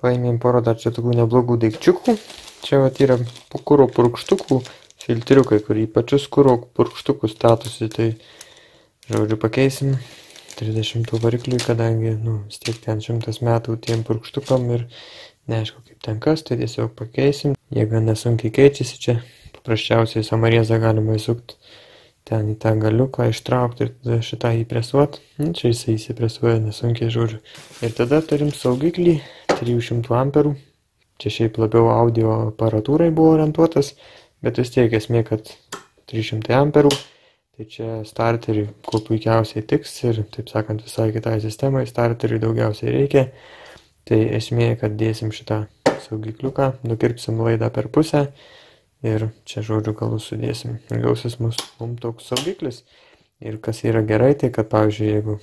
Paėmėm porą dar čia tokių neblogų daikčiukų. Čia vat yra kuro purkštukų filtriukai, kur į pačius kuro purkštukų statusai, tai žodžiu pakeisim 30 varikliui, kadangi vis tiek ten 100 metų tiem purkštukam ir neaišku kaip ten kas, tai tiesiog pakeisim. Jie gana sunkiai keičiasi čia, paprasčiausiai samariezą galima įsukti ten į tą galiuką, ištraukti ir tada šitą įpresuoti. Čia jisai įsipresuoja nesunkiai, žodžiu. Ir tada turim saugiklį 300 amperų. Čia šiaip labiau audio aparatūrai buvo orientuotas, bet vis tiek esmė, kad 300 amperų. Tai čia starterį kuo puikiausiai tiks ir, taip sakant, visai kitai sistemai starterį daugiausiai reikia. Tai esmė, kad dėsim šitą saugikliuką, nukirpsim laidą per pusę. Ir čia žodžiu galus sudėsim. Ir gausis mums toks saugiklis. Ir kas yra gerai, tai kad, pavyzdžiui, jeigu,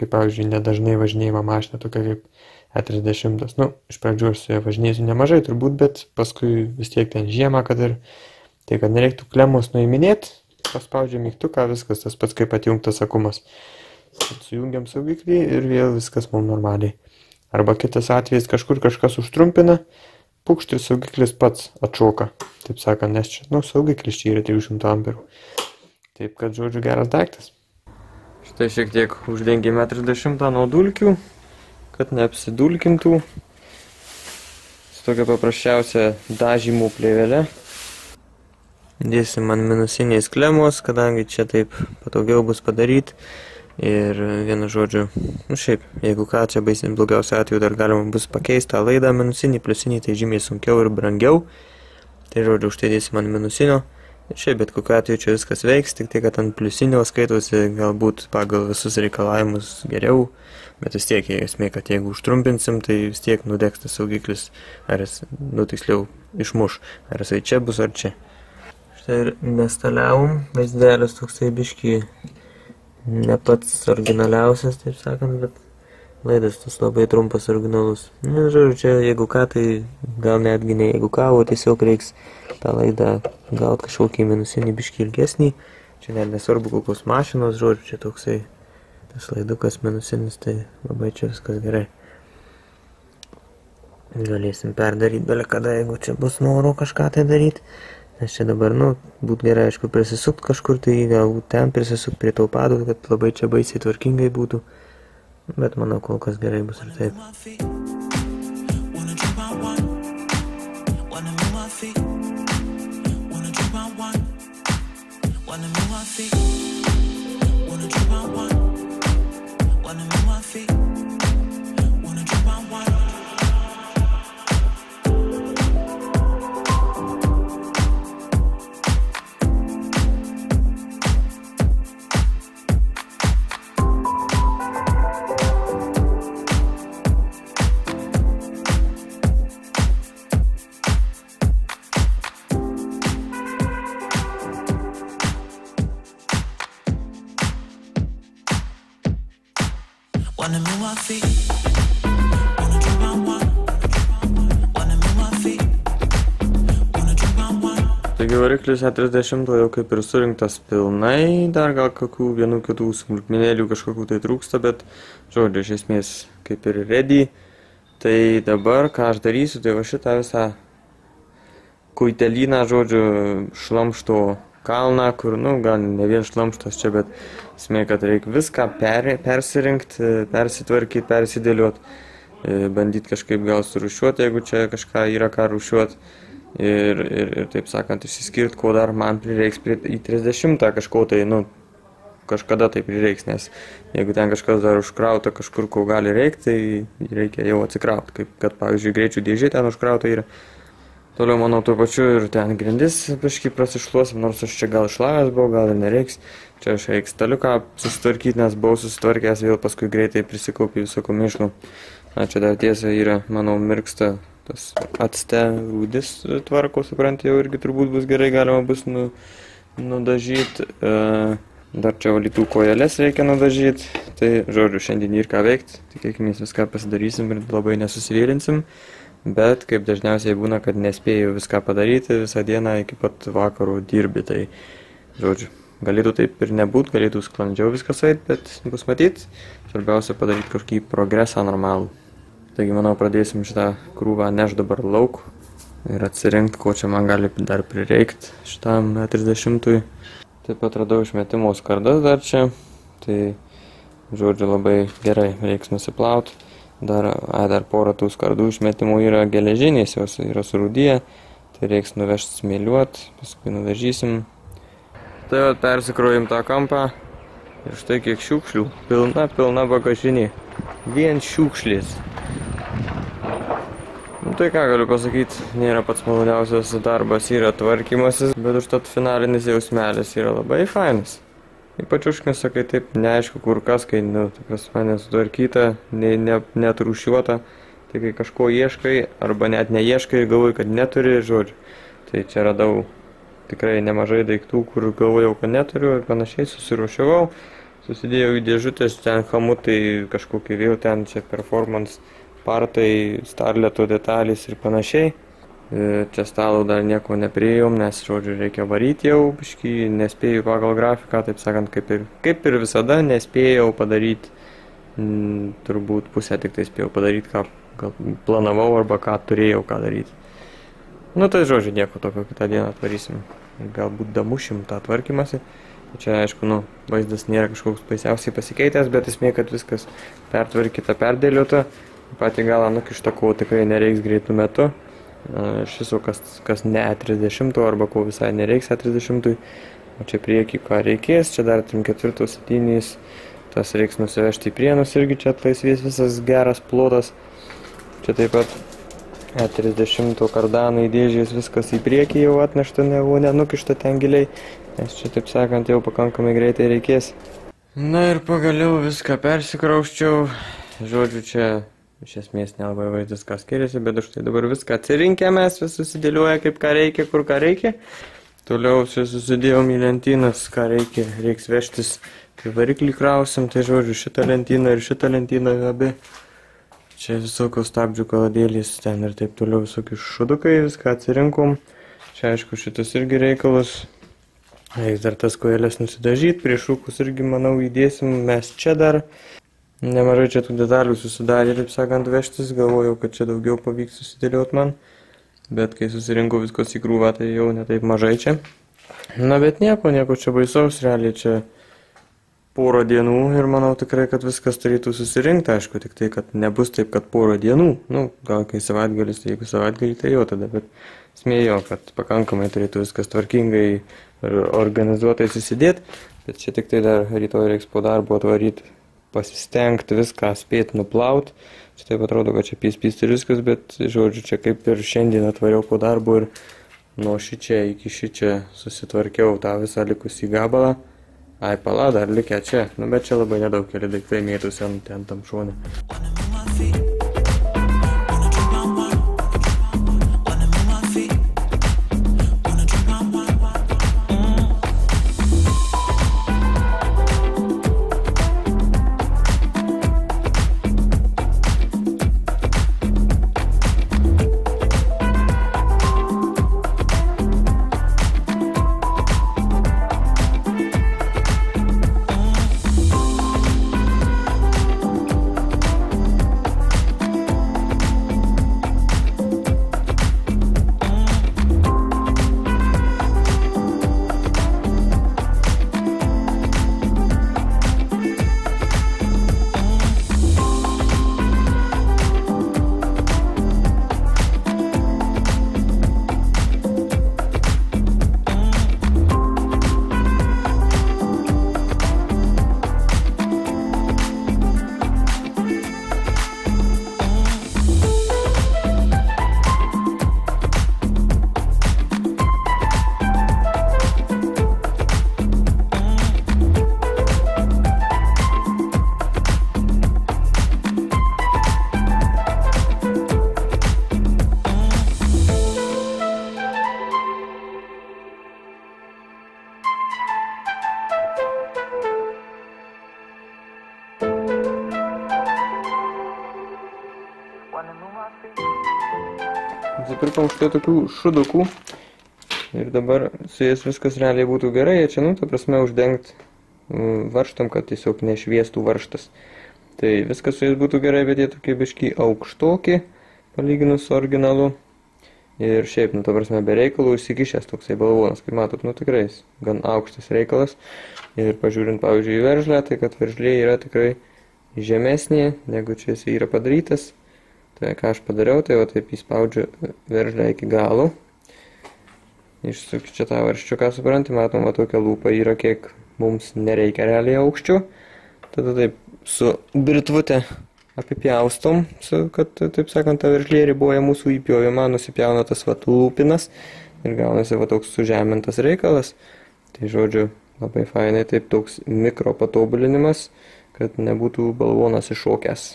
kaip pavyzdžiui, nedažnai važinėjama mašina, tokia kaip E30. Iš pradžių aš su ja važinėsiu nemažai turbūt, bet paskui vis tiek ten žiemą, kad ir tai, kad nereiktų klemos nuiminėti, paspaudžiu mygtuką, viskas tas pats kaip atjungtas akumas. Sujungiam saugiklį ir vėl viskas mums normaliai. Arba kitas atvejais kažkur kažkas užtrumpina, pukšt ir saugiklis pats atšoka, taip sakant, nes čia, saugiklis čia yra 300 amperų. Taip kad, žodžiu, geras daiktas. Štai šiek tiek uždengėme 30 nuo dulkių, kad neapsidulkintų. Su tokia paprasčiausia dažymų plėvelė. Dėsim man minusiniais klemos, kadangi čia taip patogiau bus padaryti. Ir vienu žodžiu, šiaip, jeigu ką, čia baisiai blogiausiu atveju dar galima bus pakeisti tą laidą minusinį, pliusinį, tai žymiai sunkiau ir brangiau. Tai žodžiu, užtėdėsim ant minusinio. Ir šiaip, bet kokiu atveju čia viskas veiks, tik tai, kad ant pliusinio skaitosi galbūt pagal visus reikalavimus geriau. Bet vis tiek, esmė, kad jeigu užtrumpinsim, tai vis tiek nudegs tas saugiklis, ar jis, tiksliau, išmuš, ar jisai čia bus, ar čia. Štai ir nestaliavom, vaizdelis toksai biškį ne pats originaliausias, taip sakant, bet laidas tas labai trumpas originalus. Žodžiu, čia jeigu ką, tai gal netgi ne jeigu ką, o tiesiog reiks tą laidą gauti kažkokį minusinį biškį ilgesnį. Čia net nesvarbu kokios mašinos, žodžiu, čia toksai tas laidukas minusinis, tai labai čia viskas gerai. Galėsim perdaryti belia kada, jeigu čia bus noro kažką tai daryti. Nes čia dabar, būt gerai, aišku, prisisukt kažkur, tai galbūt ten prisisukt prie tau padų, kad labai čia baisiai tvarkingai būtų. Bet manau, kol kas gerai bus ir taip. Wanna move my feet, wanna drop my one, wanna move my feet, wanna drop my one. Taigi variklis E30 jau kaip ir surinktas pilnai, dar gal kokių vienų kitų smulkmenėlių kažkokių tai trūksta, bet žodžiu, iš esmės kaip ir ready. Tai dabar ką aš darysiu, tai va šitą visą kuitelyną, žodžiu, šlamšto kalną, kur, gal ne vien šlamštas čia, bet esmė, kad reikia viską persirinkti, persitvarkyti, persidėliuoti, bandyti kažkaip gal surūšiuoti, jeigu čia kažką yra ką rūšiuoti, ir taip sakant, išsiskirti, ko dar man prireiks į 30 kažko, tai, kažkada tai prireiks, nes jeigu ten kažkas dar užkrauta kažkur, ko gali reikti, tai reikia jau atsikrauti, kaip kad, pavyzdžiui, greičių dėžė ten užkrauta yra. Toliau, manau, tuo pačiu ir ten grindis biškai prasišluosim, nors aš čia gal išlavęs buvau, gal ir nereiks. Čia aš reiks staliuką susitvarkyti, nes buvau susitvarkęs, vėl paskui greitai prisikaupiu visokų mišlų. Na, čia dar tiesa yra, manau, mirksta tas acte rūdis tvarko, supranti, jau irgi turbūt bus gerai, galima bus nudažyti. Dar čia valytų kojelės reikia nudažyti. Tai, žodžiu, šiandien ir ką veikti, tikėkimės viską pasidarysim ir labai nesusivėlinsim. Bet, kaip dažniausiai būna, kad nespėjau viską padaryti, visą dieną iki pat vakarų dirbi, tai, žodžiu, galėtų taip ir nebūt, galėtų sklandžiau viskas eiti, bet bus matyt, svarbiausia padaryti kažkokį progresą normalų. Taigi, manau, pradėsim šitą krūvą nešt dabar lauk ir atsirinkt, ko čia man gali dar prireikti šitam E30. Taip pat radau išmetimo skardas dar čia, tai žodžiu labai gerai, reiks nusiplauti. Dar porą tų skardų išmetimų yra geležinės, jos yra surūdyje, tai reiks nuvežti smėliuot, paskui nuvežysim. Tai va, persikrovim tą kampą ir štai kiek šiukšlių, pilna bagažinė, vien šiukšlės. Tai ką galiu pasakyti, nėra pats maloniausias darbas, yra tvarkymasis, bet užtat finalinis jausmelis yra labai fainas. Ypač užknisa, kai taip neaišku kur kas, kai nesutvarkyta, net rūšiuota, tai kai kažko ieškai arba net neieškai ir galvoji, kad neturi, žodžiu. Tai čia radau tikrai nemažai daiktų, kur galvojau, kad neturiu ir panašiai, susiruošiavau, susidėjau į dėžutės, ten hamutai kažkokį vėl, ten čia performance, partai, Starleto detalės ir panašiai. Čia stalo dar nieko nepriejom, nes, žodžiu, reikia varyti jau, biškį nespėjau pagal grafiką, taip sakant, kaip ir visada nespėjau padaryti, turbūt pusę tik tai spėjau padaryti, ką planavau arba ką turėjau ką daryti. Nu tai, žodžiu, nieko tokio, kitą dieną atvarysim ir galbūt damušim tą tvarkymąsi. Čia, aišku, nu, vaizdas nėra kažkoks baisiausiai pasikeitęs, bet esmė, kad viskas pertvarkyta, perdėliota. Patį galą nukištą, ko tikrai nereiks greitų metų. Šis, kas ne E30 arba ko visai nereiks E30, o čia priekį ką reikės, čia dar 3/4 tas reiks nusivežti į Prienus, irgi čia atlaisvės visas geras plotas. Čia taip pat E30 kardanai, dėžės, viskas į priekį jau atnešta, nenukišta ten giliai, nes čia, taip sakant, jau pakankamai greitai reikės. Na ir pagaliau viską persikrausčiau, žodžiu, čia iš esmės nelabai vaizdas ką skiriasi, bet štai dabar viską atsirinkę mes, vis susidėliuoja kaip ką reikia, kur ką reikia. Toliau susidėjom į lentynas, ką reikia, reiks vežtis, kai variklį krausim, tai žodžiu, šitą lentyną ir šitą lentyną abi. Čia visokios stabdžių kaladėlės ten ir taip toliau, visokių šudukai, viską atsirinkom. Čia aišku šitas irgi reikalus, reiks dar tas kojelės nusidažyti, prie šūkus irgi, manau, įdėsim mes čia dar. Nemažai čia tų detalių susidarė, taip sakant, vežtis, galvojau, kad čia daugiau pavyks susidėlioti man, bet kai susirinkau viskos į krūvą, tai jau netaip mažai čia. Na bet nieko čia baisaus, realiai čia porą dienų ir manau tikrai, kad viskas turėtų susirinkti, aišku, tik tai, kad nebus taip, kad porą dienų, nu, gal kai savaitgalis, tai jeigu savaitgalį, tai jau tada, bet smėjau, kad pakankamai turėtų viskas tvarkingai ir organizuotai susidėti, bet čia tik tai dar rytoj reiks po darbo atvaryti. Pasistengti viską, spėti nuplauti. Čia taip atrodo, kad čia pys ir viskas, bet, žodžiu, čia kaip ir šiandien atvariau po darbo ir nuo šičia iki šičia susitvarkiau tą visą likusį gabalą. Ai, pala, dar likę čia. Nu, bet čia labai nedaug, keli daiktai mėtus ten tam šone. Atsipirkom štai tokių šudukų ir dabar su jais viskas realiai būtų gerai, jie čia, nu, ta prasme, uždengt varštam, kad tiesiog nešviestų varštas. Tai viskas su jais būtų gerai, bet jie tokie biški aukštokį, palyginus su originalu. Ir šiaip, nu, ta prasme, be reikalų įsikišęs toksai balvonas, kaip matot, nu, tikrai gan aukštas reikalas. Ir pažiūrint, pavyzdžiui, į veržlę, tai kad veržlė yra tikrai žemesnė, negu čia jis yra padarytas. Tai ką aš padariau, tai va taip įspaudžiu veržlę iki galo. Išsukiu čia tą varščiuką, suprantį, matom, va tokia lūpa yra, kiek mums nereikia realiai aukščių. Tada taip su britvute apipjaustom, kad, taip sakant, ta veržlė riboja mūsų įpjovimą, nusipjauna tas va lūpinas ir gaunasi va toks sužemintas reikalas. Tai žodžiu, labai fainai taip toks mikro patobulinimas, kad nebūtų balvonas iššokęs.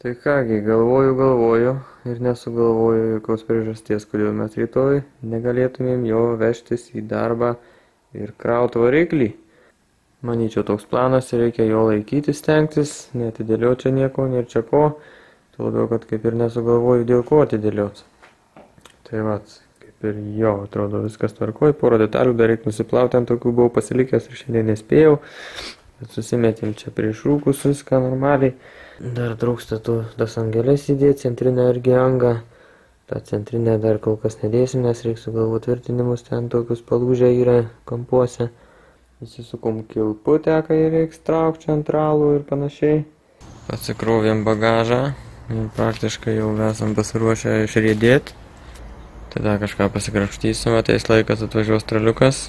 Tai kągi, galvoju ir nesugalvoju jokios priežasties, kodėl mes rytoj negalėtumėm jo vežtis į darbą ir krauti variklį. Manyčiau, toks planas, reikia jo laikytis, stengtis, neatidėliau čia nieko, nėr čia ko, tuo labiau, kad kaip ir nesugalvoju, dėl ko atidėliot. Tai vat, kaip ir jo, atrodo, viskas tvarkoj, porą detalių dar reikia nusiplauti, ant tokių buvau pasilikęs ir šiandien nespėjau, bet susimetėm čia prieš rūkus, viską normaliai. Dar trūksta tas angelės įdėti, centrinę irgi angą. Ta centrinę dar kol kas nedėsim, nes reiks sugalvoti tvirtinimus, ten tokius palūžę yra kampuose. Įsisukom kilpu, teka ir reiks traukti ant ralų ir panašiai. Atsikrovėm bagažą ir praktiškai jau esam pasiruošę išriedėti. Tada kažką pasikrapštysim, ateis laikas, atvažiuos traliukas.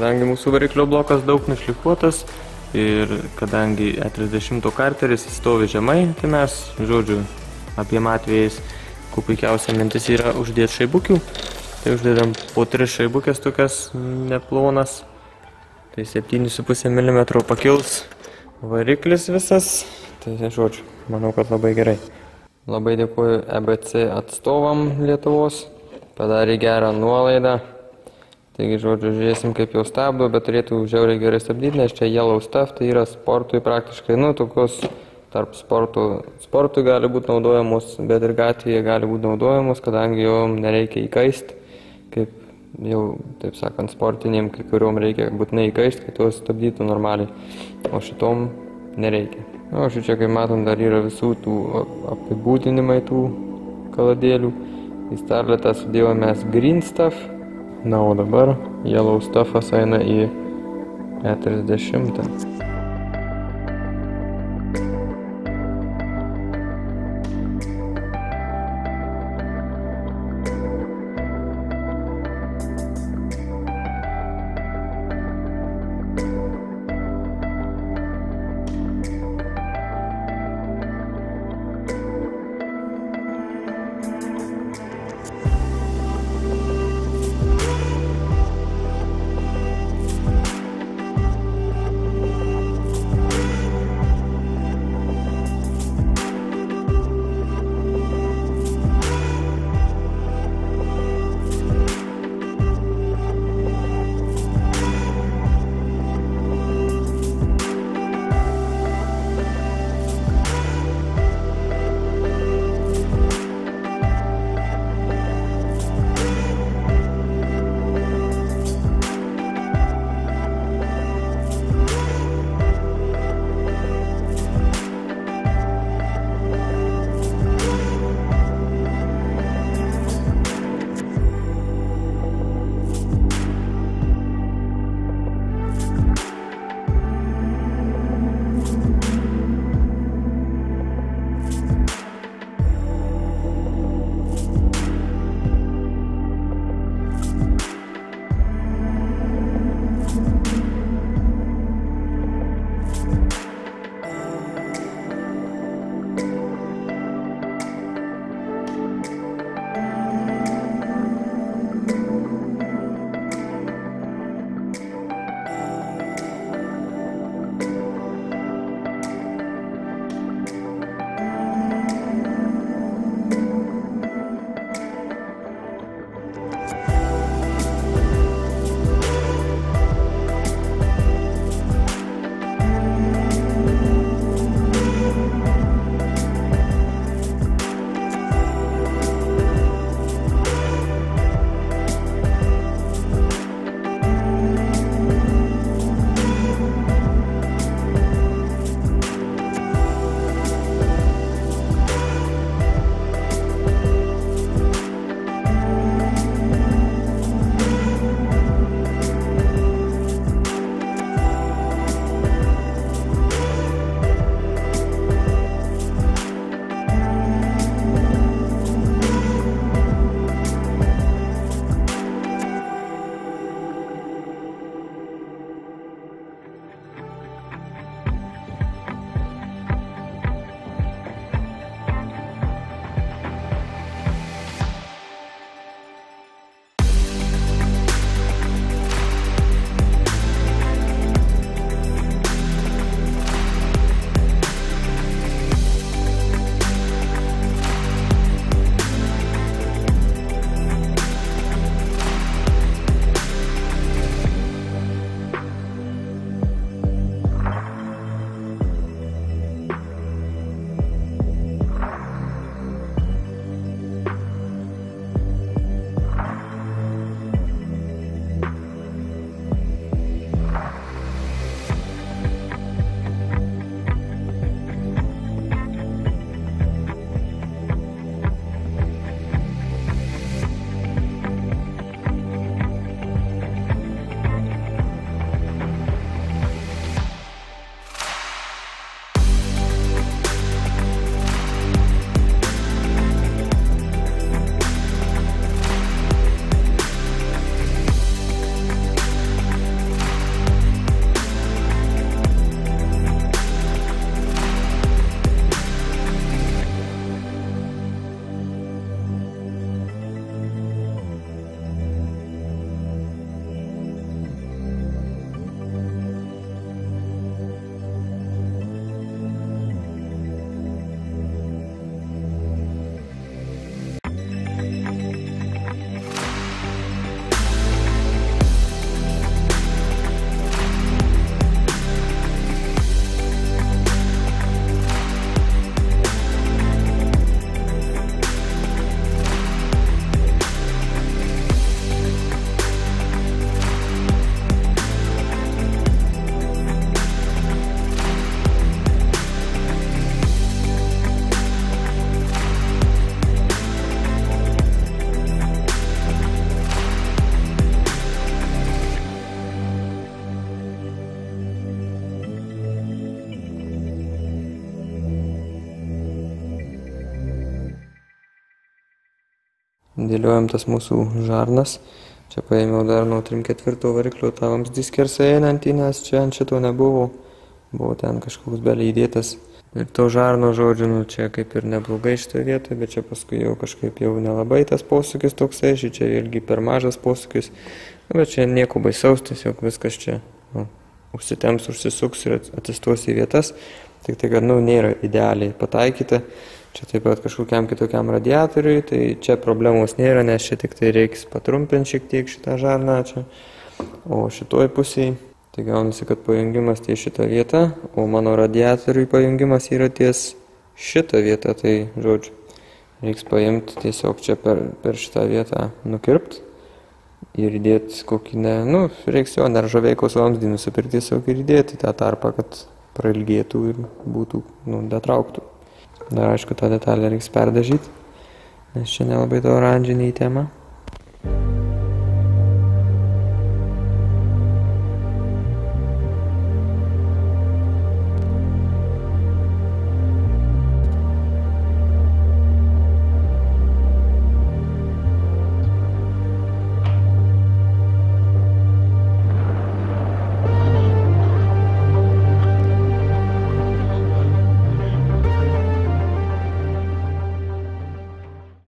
kadangi mūsų variklio blokas daug nušlifuotas ir kadangi E30 karteris stovi žemai, tai mes, žodžiu, abiem atvejais, kuo puikiausia mintis yra uždėti šaibukių. Tai uždėdam po 3 šaibukės tokias neplonas, tai 7,5 mm pakils variklis visas, tai žodžiu, manau, kad labai gerai. Labai dėkuoju EBC atstovam Lietuvos, padarė gerą nuolaidą. Taigi, žodžiu, žiūrėsim, kaip jau stabdo, bet turėtų žiauriai gerai stabdyti, nes čia yellow stuff, tai yra sportui praktiškai, nu, tokios tarp sportų gali būti naudojamos, bet ir gatvėje gali būti naudojamos, kadangi jo nereikia įkaisti, kaip jau, taip sakant, sportinėm, kuriuom reikia būtinai įkaisti, kad juos stabdytų normaliai, o šitom nereikia. O šičia, kaip matom, dar yra visų tų apibūdinimai tų kaladėlių. Į Starletą sudėjome mes green stuff. Na, o dabar yellow stuffas eina į E30. dėliojam tas mūsų žarnas. Čia paėmiau dar nuo 3/4 variklio tą vamzdį skersai einantį, nes čia ant šito nebuvo, buvo ten kažkoks belį įdėtas. Ir to žarno žodžiu, nu čia kaip ir neblogai šitoje vietoje, bet čia paskui jau kažkaip jau nelabai tas posūkis toksai, čia irgi per mažas posūkis, bet čia nieko baisaus, tiesiog viskas čia nu, užsitems, užsisuks ir atsistos į vietas, tik tai kad nu, nėra idealiai pataikyta. Čia taip pat kažkokiam kitokiam radiatoriui, tai čia problemos nėra, nes čia tik tai reiks patrumpinti šiek tiek šitą žarną čia. O šitoj pusėj, tai gaunasi, kad pajungimas ties šitą vietą, o mano radiatoriui pajungimas yra ties šitą vietą, tai žodžiu, reiks paimti tiesiog čia per šitą vietą nukirpti ir įdėti kokį ne, nu, reiks jo dar žaveikos vamzdį nusipirkti tiesiog ir įdėti tą tarpą, kad prailgėtų ir būtų, nu, datrauktų. Dar aišku, tą detalę reiks perdažyti, nes čia nelabai to oranžiniai tema.